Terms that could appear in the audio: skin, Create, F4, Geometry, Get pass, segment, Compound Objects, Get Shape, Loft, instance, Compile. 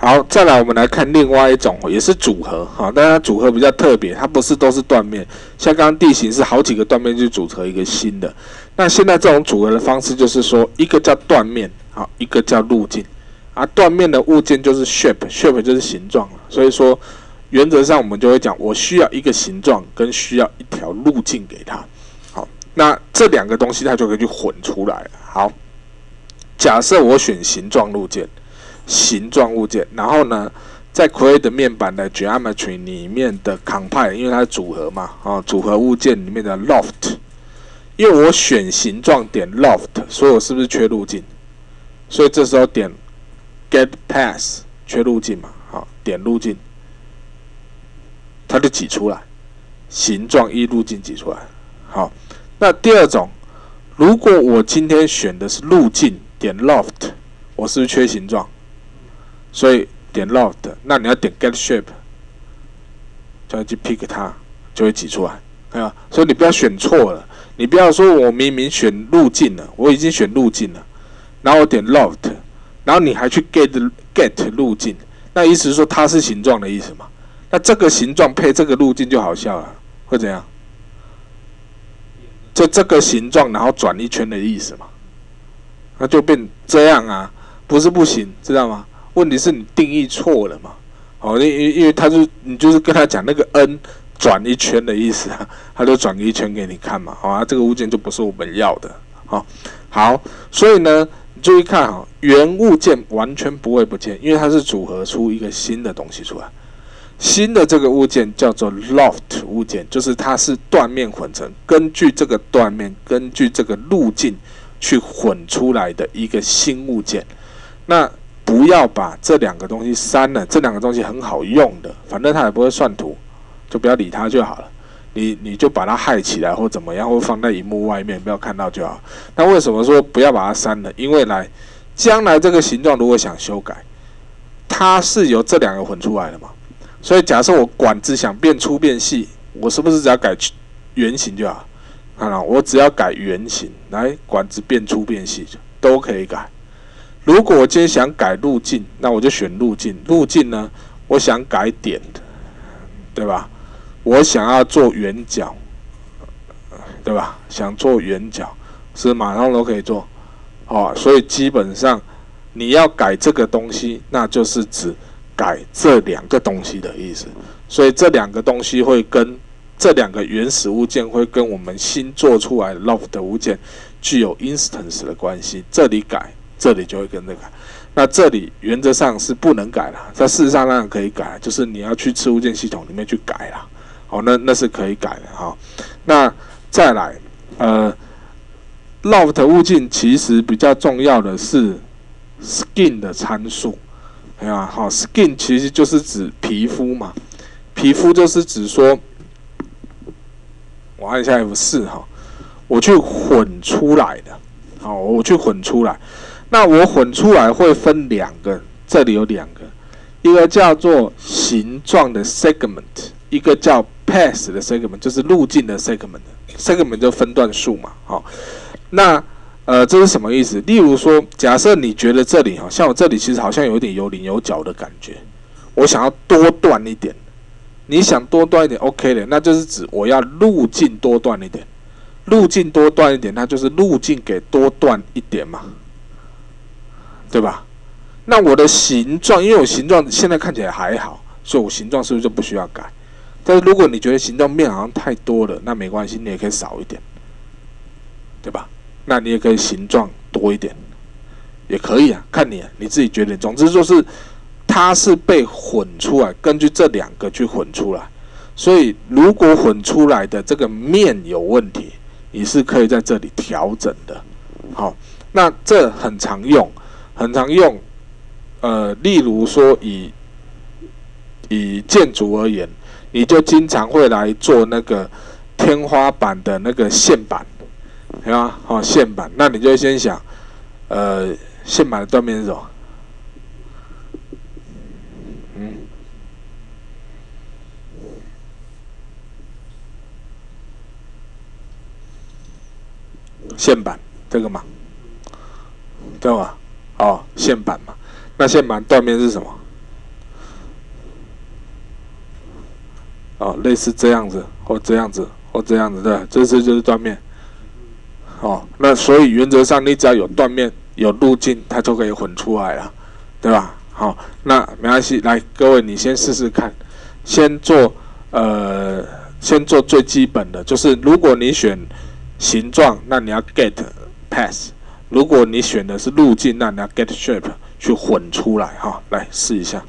好，再来我们来看另外一种，也是组合哈，但它组合比较特别，它不是都是断面，像刚刚地形是好几个断面去组合一个新的。那现在这种组合的方式就是说，一个叫断面，好，一个叫路径。啊，断面的物件就是 shape 就是形状，所以说原则上我们就会讲，我需要一个形状跟需要一条路径给它。好，那这两个东西它就可以去混出来了。好，假设我选形状路径。形状物件，然后呢，在 Create 面板的 Geometry 里面的 Compile， 因为它是组合嘛，哦，组合物件里面的 Loft， 因为我选形状点 Loft， 所以我是不是缺路径？所以这时候点 Get pass 缺路径嘛，好，点路径，它就挤出来，形状一路径挤出来。好，那第二种，如果我今天选的是路径点 Loft， 我是不是缺形状？所以点 Loft， 那你要点 Get Shape， 就要去 pick 它，就会挤出来，看到？所以你不要选错了，你不要说我明明选路径了，我已经选路径了，然后我点 Loft， 然后你还去 get 路径，那意思是说它是形状的意思嘛？那这个形状配这个路径就好笑了，会怎样？就这个形状然后转一圈的意思嘛？那就变这样啊，不是不行，知道吗？问题是你定义错了嘛？好，因为他就你就是跟他讲那个 n 转一圈的意思啊，他就转一圈给你看嘛。好啊，这个物件就不是我们要的。好，所以呢，你注意看哈，原物件完全不会不见，因为它是组合出一个新的东西出来。新的这个物件叫做 Loft 物件，就是它是断面混成，根据这个断面，根据这个路径去混出来的一个新物件。那不要把这两个东西删了，这两个东西很好用的，反正它也不会算图，就不要理它就好了。你就把它害起来或怎么样，或放在荧幕外面不要看到就好。那为什么说不要把它删了？因为将来这个形状如果想修改，它是由这两个混出来的嘛。所以假设我管子想变粗变细，我是不是只要改圆形就好？看到，我只要改圆形，来管子变粗变细都可以改。如果我今天想改路径，那我就选路径。路径呢，我想改点，对吧？我想要做圆角，对吧？想做圆角，是马上都可以做。哦，所以基本上你要改这个东西，那就是指改这两个东西的意思。所以这两个东西会跟这两个原始物件会跟我们新做出来的 Loft 的物件具有 instance 的关系。这里改。这里就会跟着改，那这里原则上是不能改啦，在事实上当然可以改，就是你要去次物件系统里面去改啦。好，那是可以改的哈。那再来，Loft 物件其实比较重要的是 skin 的参数，哎呀，好 ，skin 其实就是指皮肤嘛，皮肤就是指说，我按一下 F4哈，我去混出来的，好，我去混出来。那我混出来会分两个，这里有两个，一个叫做形状的 segment， 一个叫 pass 的 segment， 就是路径的 segment。segment 就分段数嘛，好，那这是什么意思？例如说，假设你觉得这里哈，像我这里其实好像有一点有棱有角的感觉，我想要多段一点，你想多段一点 OK 的，那就是指我要路径多段一点，路径多段一点，它就是路径给多段一点嘛。对吧？那我的形状，因为我形状现在看起来还好，所以我形状是不是就不需要改？但是如果你觉得形状面好像太多了，那没关系，你也可以少一点，对吧？那你也可以形状多一点，也可以啊，看你啊，你自己决定。总之就是，它是被混出来，根据这两个去混出来。所以如果混出来的这个面有问题，你是可以在这里调整的。好，那这很常用。很常用，例如说以建筑而言，你就经常会来做那个天花板的那个线板，对吧？好，线板，那你就先想，线板的断面是什么？线板这个嘛，对吧？哦，线板嘛，那线板断面是什么？哦，类似这样子或这样子或这样子的，这次就是断面。哦，那所以原则上你只要有断面、有路径，它就可以混出来了，对吧？好，那没关系，来各位你先试试看，先做最基本的，就是如果你选形状，那你要 get pass； 如果你选的是路径，那你要 get shape 去混出来哈、哦。来试一下。